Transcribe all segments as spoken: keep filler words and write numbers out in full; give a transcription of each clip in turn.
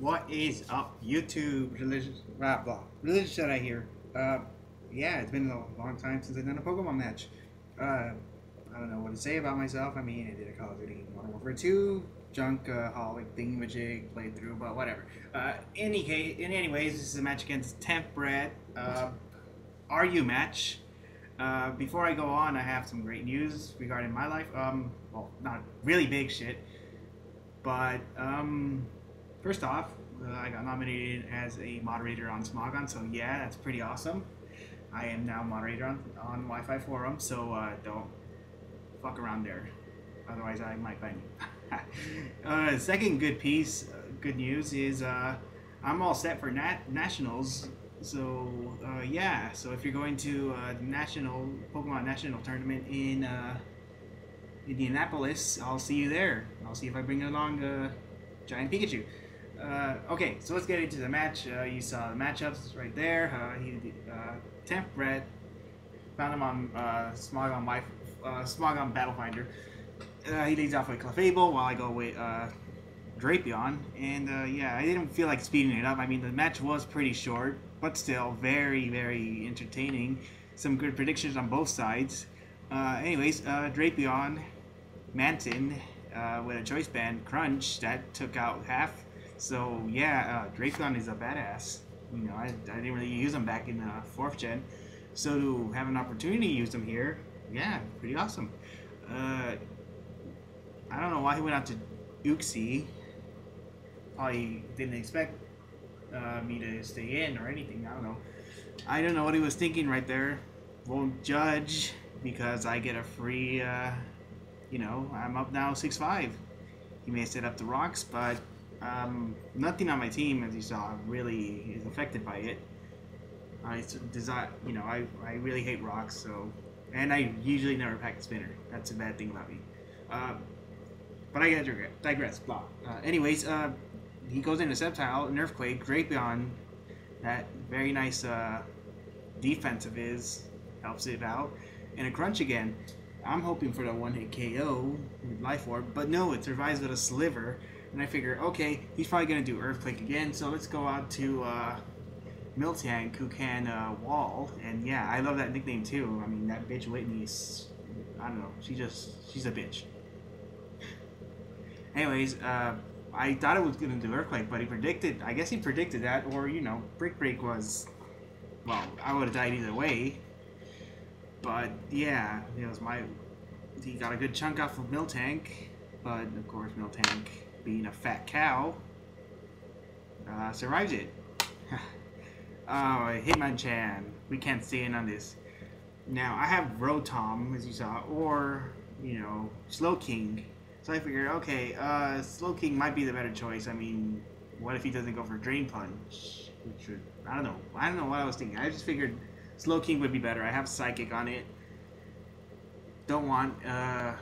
What is up, YouTube? Religious, blah, blah. Religious Jedi here. Uh, yeah, it's been a long time since I've done a Pokemon match. Uh, I don't know what to say about myself. I mean, I did a Call of Duty Modern Warfare two Junkaholic thingamajig playthrough, but whatever. Uh, any case, in anyways, this is a match against tenthbrett, uh, R U match. Uh, before I go on, I have some great news regarding my life. Um, well, not really big shit, but um. First off, uh, I got nominated as a moderator on Smogon, so yeah, that's pretty awesome. I am now moderator on, on Wi-Fi Forum, so uh, don't fuck around there. Otherwise, I might ban you. uh, second good piece, uh, good news, is uh, I'm all set for nat Nationals. So uh, yeah, so if you're going to uh, national Pokemon National Tournament in uh, Indianapolis, I'll see you there. I'll see if I bring along a giant Pikachu. Uh, okay, so let's get into the match. Uh, you saw the matchups right there. Uh, he, uh, tenthbrett, found him on uh, Smogon, my, uh, Smogon Battle Finder. Uh, he leads off with Clefable while I go with uh, Drapion. And uh, yeah, I didn't feel like speeding it up. I mean, the match was pretty short, but still very, very entertaining. Some good predictions on both sides. Uh, anyways, uh, Drapion, Manton uh, with a choice band crunch that took out half. So yeah, uh, Drapion is a badass. You know, I, I didn't really use him back in uh, fourth gen, so to have an opportunity to use him here, yeah, pretty awesome. Uh, I don't know why he went out to Uxie. Probably didn't expect uh, me to stay in or anything. I don't know. I don't know what he was thinking right there. Won't judge because I get a free. Uh, you know, I'm up now six five. He may have set up the rocks, but. Um, nothing on my team, as you saw, really is affected by it. I design, you know, I, I really hate rocks, so, and I usually never pack a spinner. That's a bad thing about me. Uh, but I gotta digress. Blah. Uh, anyways, uh, he goes into Sceptile, an earthquake, Drapion. That very nice uh, defense of his helps it out, and a crunch again. I'm hoping for the one-hit K O with Life Orb, but no, it survives with a sliver. And I figure, okay, he's probably going to do Earthquake again, so let's go out to uh, Miltank, who can uh, wall. And yeah, I love that nickname too. I mean, that bitch Whitney's, I don't know, she just, she's a bitch. Anyways, uh, I thought it was going to do Earthquake, but he predicted, I guess he predicted that, or, you know, Brick Break was, well, I would have died either way. But yeah, it was my, he got a good chunk off of Miltank, but of course Miltank, being a fat cow, uh, survives it. Oh, Hitmonchan, we can't stay in on this. Now, I have Rotom, as you saw, or, you know, Slowking. So I figured, okay, uh, Slowking might be the better choice. I mean, what if he doesn't go for Drain Punch? Which would, I don't know. I don't know what I was thinking. I just figured Slowking would be better. I have Psychic on it. Don't want uh,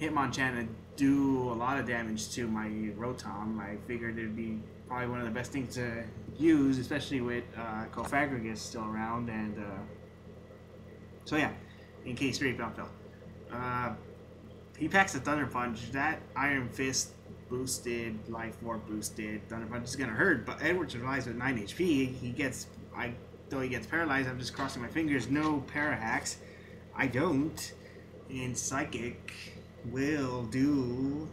Hitmonchan to do a lot of damage to my Rotom. I figured it'd be probably one of the best things to use, especially with uh, Cofagrigus still around. And uh, so yeah, in case Drapion fell, uh, he packs a Thunder Punch. That Iron Fist boosted, Life Orb boosted Thunder Punch is gonna hurt. But Edward survives with nine H P. He gets, I though he gets paralyzed. I'm just crossing my fingers. No para hacks. I don't. And Psychic will do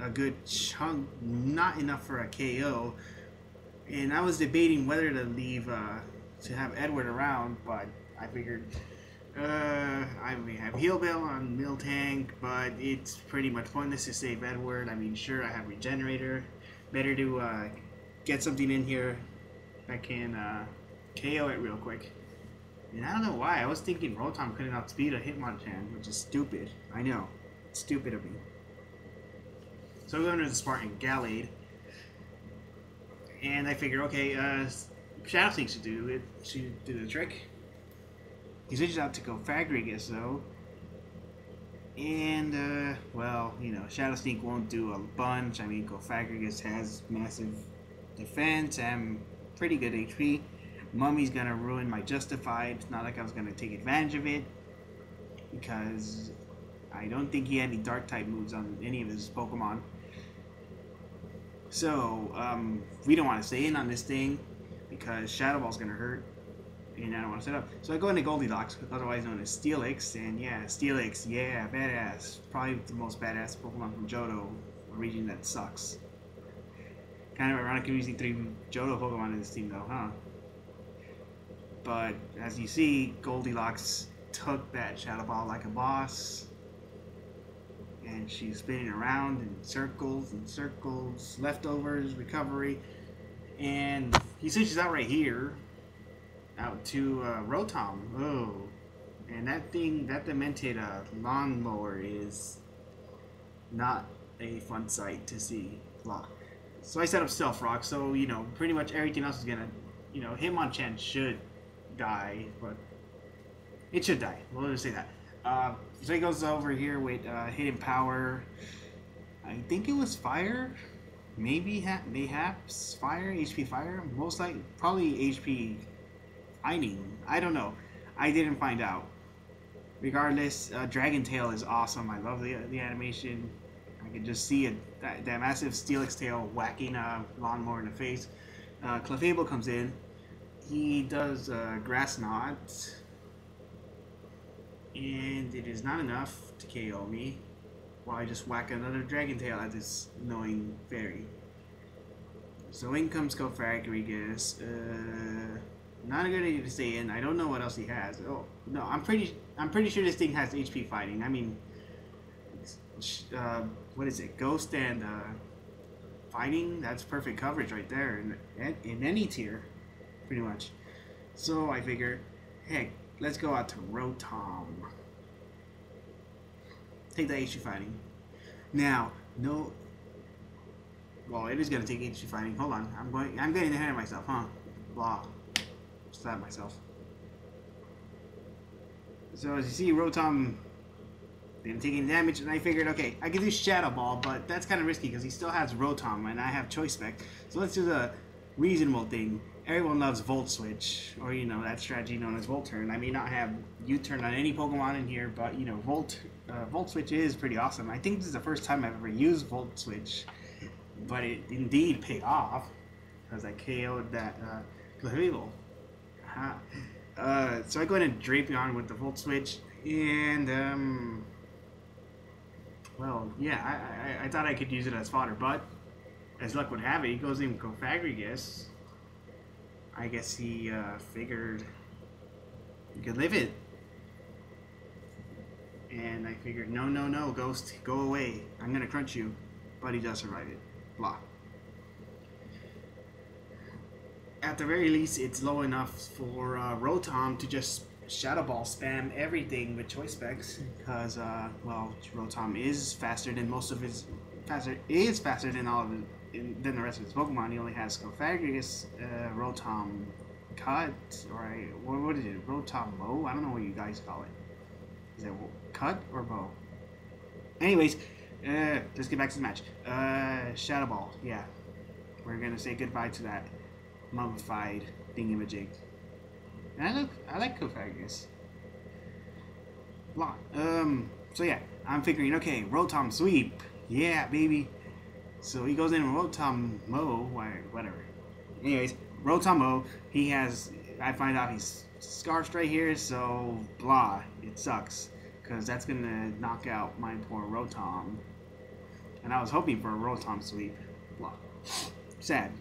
a good chunk, not enough for a K O. And I was debating whether to leave uh, to have Edward around, but I figured uh, I may have Heal Bell on Miltank, but it's pretty much pointless to save Edward. I mean, sure, I have Regenerator. Better to uh, get something in here that can uh, K O it real quick. And I don't know why I was thinking Rotom couldn't outspeed a Hitmonchan, which is stupid. I know. Stupid of me. So I'm going to the Spartan Gallade, and I figure, okay, uh, Shadow Sneak should do it. Should do the trick. He switches out to Cofagrigus though, and uh, well, you know, Shadow Sneak won't do a bunch. I mean, Cofagrigus has massive defense and pretty good H P. Mummy's gonna ruin my Justified. It's not like I was gonna take advantage of it because I don't think he had any dark type moves on any of his Pokemon. So, um, we don't want to stay in on this thing because Shadow Ball's going to hurt, and I don't want to set up. So I go into Goldilocks, otherwise known as Steelix, and yeah, Steelix, yeah, badass. Probably the most badass Pokemon from Johto, a region that sucks. Kind of ironic using three Johto Pokemon in this team though, huh? But as you see, Goldilocks took that Shadow Ball like a boss, and she's spinning around in circles and circles, leftovers, recovery, and he switches out right here, out to uh, Rotom. Oh, and that thing, that Dementata lawnmower is not a fun sight to see. Lock. So I set up Stealth Rock, so you know, pretty much everything else is gonna, you know, Hitmonchan should die, but it should die. We'll just say that. Uh, so he goes over here with uh, Hidden Power. I think it was Fire, maybe ha mayhaps Fire, H P Fire, most likely probably H P Fighting. I don't know. I didn't find out. Regardless, uh, Dragon Tail is awesome. I love the the animation. I could just see it, that, that massive Steelix tail whacking a lawnmower in the face. Uh, Clefable comes in. He does uh, Grass Knot. And it is not enough to K O me while I just whack another Dragon Tail at this annoying fairy. So in comes Cofagrigus. Uh, not a good idea to stay in. I don't know what else he has. Oh no, I'm pretty. I'm pretty sure this thing has H P Fighting. I mean, uh, what is it? Ghost and uh, Fighting. That's perfect coverage right there in in any tier, pretty much. So I figure, heck. Let's go out to Rotom. Take the H P Fighting. Now, no. Well, it is gonna take H P Fighting. Hold on, I'm going. I'm getting ahead of myself, huh? Blah. Slap myself. So as you see, Rotom didn't take any damage, and I figured, okay, I can do Shadow Ball, but that's kind of risky because he still has Rotom, and I have Choice Spec. So let's do the reasonable thing. Everyone loves Volt Switch, or you know, that strategy known as Volt Turn. I may not have U-Turn on any Pokemon in here, but you know, Volt uh, Volt Switch is pretty awesome. I think this is the first time I've ever used Volt Switch, but it indeed paid off because I K O'd that uh, Clefable. Uh-huh. uh, so I go in and Drapion with the Volt Switch, and um, well, yeah, I, I I thought I could use it as fodder, but as luck would have it, he goes in with Cofagrigus. I guess he uh, figured he could live it, and I figured, no, no, no, Ghost, go away. I'm gonna crunch you, but he does survive it. Blah. At the very least, it's low enough for uh, Rotom to just Shadow Ball spam everything with Choice Specs, because uh, well, Rotom is faster than most of his faster is faster than all of his. In, than the rest of his Pokemon. He only has Cofagrigus, uh, Rotom Cut, or I, what, what is it, Rotom Bow? I don't know what you guys call it. Is it Cut or Bow? Anyways, uh, let's get back to the match. Uh, Shadow Ball, yeah. We're gonna say goodbye to that mummified thingamajig. And I, look, I like Cofagrigus. Lot. Um, so yeah, I'm figuring, okay, Rotom Sweep. Yeah, baby. So he goes in Rotomo, whatever. Anyways, Rotomo, he has, I find out he's scarfed right here, so blah, it sucks. Because that's going to knock out my poor Rotom. And I was hoping for a Rotom Sweep. Blah. Sad.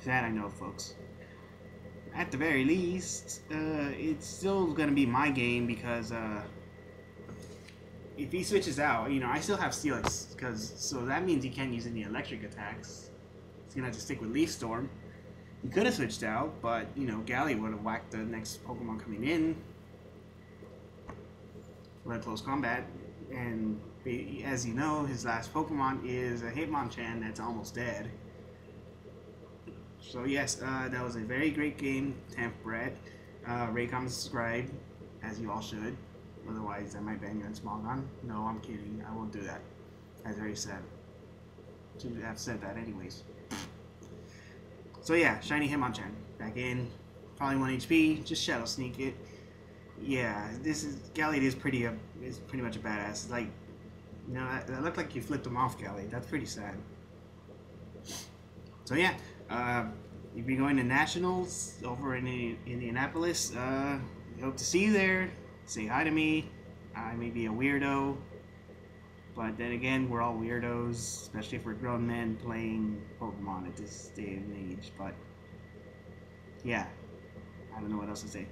Sad, I know, folks. At the very least, uh, it's still going to be my game because, uh, if he switches out, you know, I still have Steelix, because so that means he can't use any electric attacks. He's gonna have to stick with Leaf Storm. He could have switched out, but you know, Gallade would have whacked the next Pokemon coming in. We're in close combat, and as you know, his last Pokemon is a Hitmonchan that's almost dead. So yes, uh, that was a very great game, tenthbrett. Uh, rate, comment, subscribe, as you all should. Otherwise, I might bang you on Smogon. No, I'm kidding. I won't do that. That's very sad to have said that anyways. So yeah, shiny Hitmonchan. Back in. Probably one H P. Just Shadow Sneak it. Yeah, this is... Gallade is pretty uh, is pretty much a badass. It's like... You know, that, that looked like you flipped him off, Gallade. That's pretty sad. So yeah, uh, if you're going to Nationals over in Indianapolis, uh, hope to see you there. Say hi to me. I may be a weirdo, but then again, we're all weirdos, especially if we're grown men playing Pokemon at this day and age. But yeah, I don't know what else to say.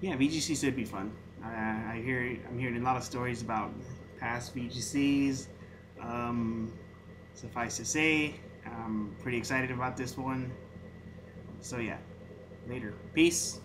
Yeah, V G C should be fun. Uh, I hear I'm hearing a lot of stories about past V G Cs. Um, suffice to say, I'm pretty excited about this one. So yeah, later. Peace.